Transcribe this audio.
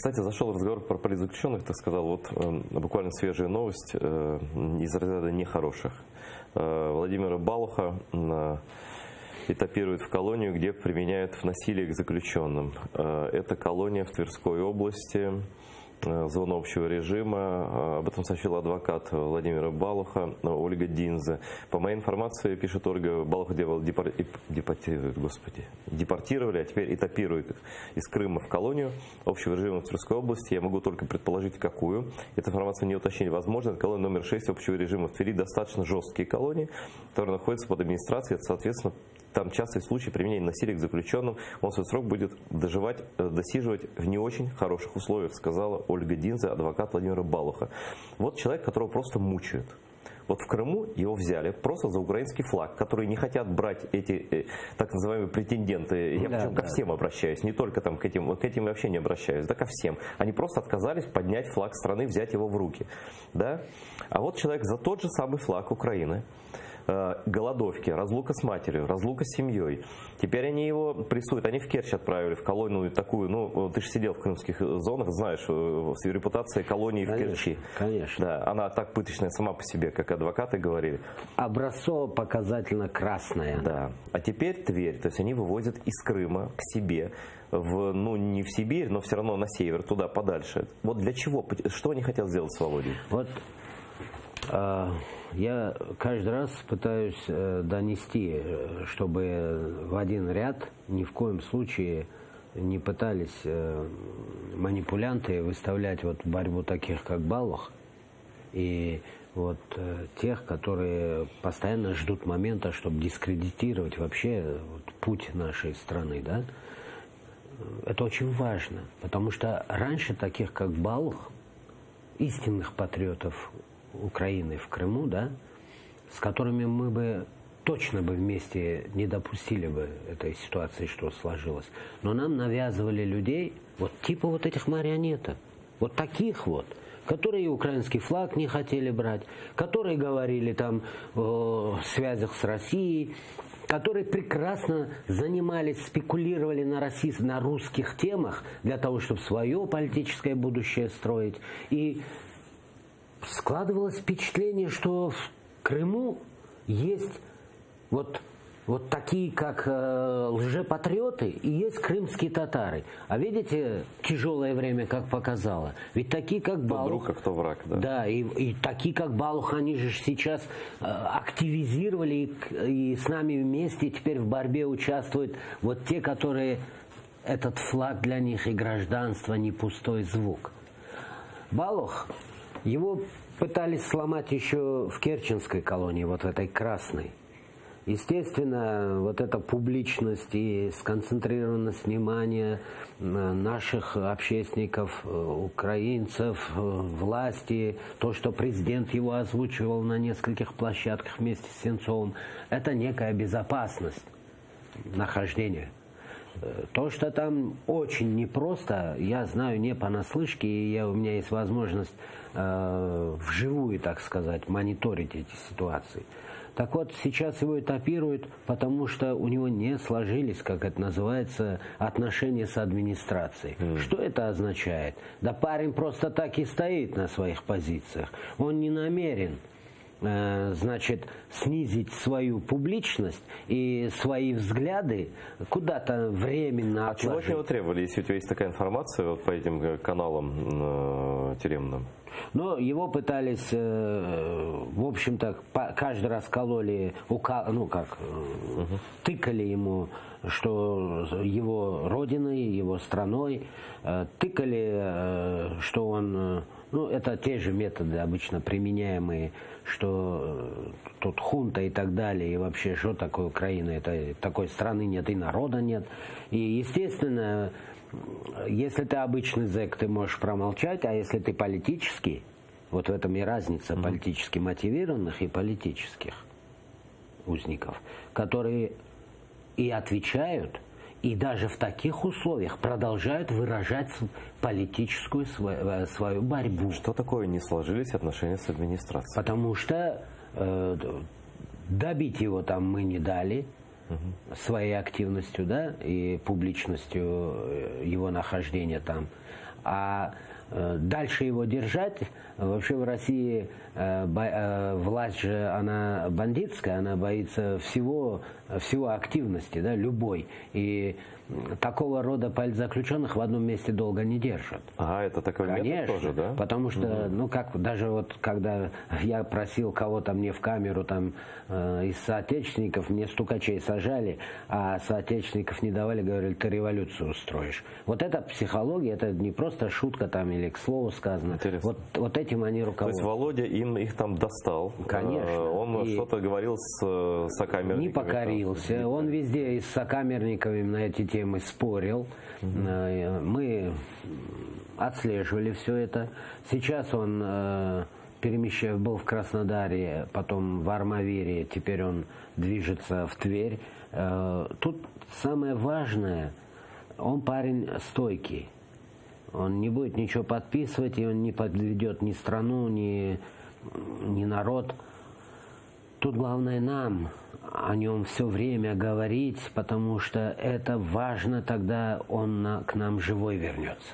Кстати, зашел разговор про политзаключенных, так сказал, вот буквально свежая новость из разряда нехороших. Владимира Балуха этапируют в колонию, где применяют насилие к заключенным. Это колония в Тверской области, зона общего режима. Об этом сообщила адвокат Владимира Балуха Ольга Динзе. По моей информации, пишет Ольга, Балуха депортировали, а теперь этапируют из Крыма в колонию общего режима в Тверской области. Я могу только предположить, какую. Эту информацию не уточнили. Возможно, это колония номер 6 общего режима в Твери. Достаточно жесткие колонии, которые находятся под администрацией. Это, соответственно, там частые случаи применения насилия к заключенным. Он свой срок будет досиживать в не очень хороших условиях, сказала Ольга Динзе, адвокат Владимира Балуха. Вот человек, которого просто мучают. Вот в Крыму его взяли просто за украинский флаг, который не хотят брать эти так называемые претенденты. Я причем ко всем обращаюсь, не только там к этим вообще не обращаюсь, да ко всем. Они просто отказались поднять флаг страны, взять его в руки. Да? А вот человек за тот же самый флаг Украины. Голодовки, разлука с матерью, разлука с семьей. Теперь они его прессуют. Они в Керчь отправили, в колонию такую. Ну, ты же сидел в крымских зонах, знаешь, с репутацией колонии в Керчи. Конечно. Да, она так пыточная сама по себе, как адвокаты говорили. Образцово-показательно красная. Да. А теперь Тверь. То есть они вывозят из Крыма к себе. Ну, не в Сибирь, но все равно на север, туда подальше. Вот для чего? Что они хотят сделать с Володей? Вот... Я каждый раз пытаюсь донести, чтобы в один ряд ни в коем случае не пытались манипулянты выставлять вот борьбу таких, как Балух, и вот тех, которые постоянно ждут момента, чтобы дискредитировать вообще вот путь нашей страны. Да? Это очень важно, потому что раньше таких, как Балух, истинных патриотов Украины в Крыму, да, с которыми мы бы точно бы вместе не допустили бы этой ситуации, что сложилось. Но нам навязывали людей, вот типа вот этих марионеток, вот таких вот, которые украинский флаг не хотели брать, которые говорили там о связях с Россией, которые прекрасно занимались, спекулировали на русских темах для того, чтобы свое политическое будущее строить. И складывалось впечатление, что в Крыму есть вот такие, как лжепатриоты, и есть крымские татары. А видите, тяжелое время, как показало. Ведь такие, как Балух... Кто друг, а кто враг, да. Да, и такие, как Балух, они же сейчас активизировали, и с нами вместе теперь в борьбе участвуют вот те, которые... Этот флаг для них и гражданство не пустой звук. Балух... Его пытались сломать еще в Керченской колонии, вот в этой красной. Естественно, вот эта публичность и сконцентрированность внимания наших общественников, украинцев, власти, то, что президент его озвучивал на нескольких площадках вместе с Сенцовым, это некая безопасность нахождения. То, что там очень непросто, я знаю не понаслышке, и у меня есть возможность вживую, так сказать, мониторить эти ситуации. Так вот, сейчас его этапируют, потому что у него не сложились, как это называется, отношения с администрацией. Что это означает? Да парень просто так и стоит на своих позициях. Он не намерен, значит, снизить свою публичность и свои взгляды куда-то временно отложить. А чего от него требовали, если у тебя есть такая информация вот по этим каналам тюремным? Но его пытались, в общем-то, каждый раз кололи, ну как, тыкали ему, что его родиной, его страной, тыкали, что он, ну это те же методы обычно применяемые, что тут хунта и так далее, и вообще, что такое Украина, это такой страны нет, и народа нет, и естественно... Если ты обычный зэк, ты можешь промолчать, а если ты политический, вот в этом и разница политически мотивированных и политических узников, которые и отвечают, и даже в таких условиях продолжают выражать политическую свою борьбу. Что такое не сложились отношения с администрацией? Потому что добить его там мы не дали. своей активностью, да, и публичностью его нахождения там. А дальше его держать, вообще в России власть же, она бандитская, она боится всего активности, да, любой. И такого рода политзаключенных в одном месте долго не держат. Ага, это такой метод тоже, да? Потому что, ну, как даже вот, когда я просил кого-то мне в камеру там из соотечественников, мне стукачей сажали, а соотечественников не давали, говорили, ты революцию устроишь. Вот это психология, это не просто шутка там или к слову сказано. Вот этим они руководствуются. То есть Володя их там достал. Конечно. Он что-то говорил с сокамерниками. Не покорился. Там. Он везде и с сокамерниками на эти темы мы спорил, мы отслеживали все это. Сейчас он был в Краснодаре, потом в Армавире, теперь он движется в Тверь. Тут самое важное, он парень стойкий. Он не будет ничего подписывать, и он не подведет ни страну, ни народ. Тут главное нам о нем все время говорить, потому что это важно, тогда он к нам живой вернется.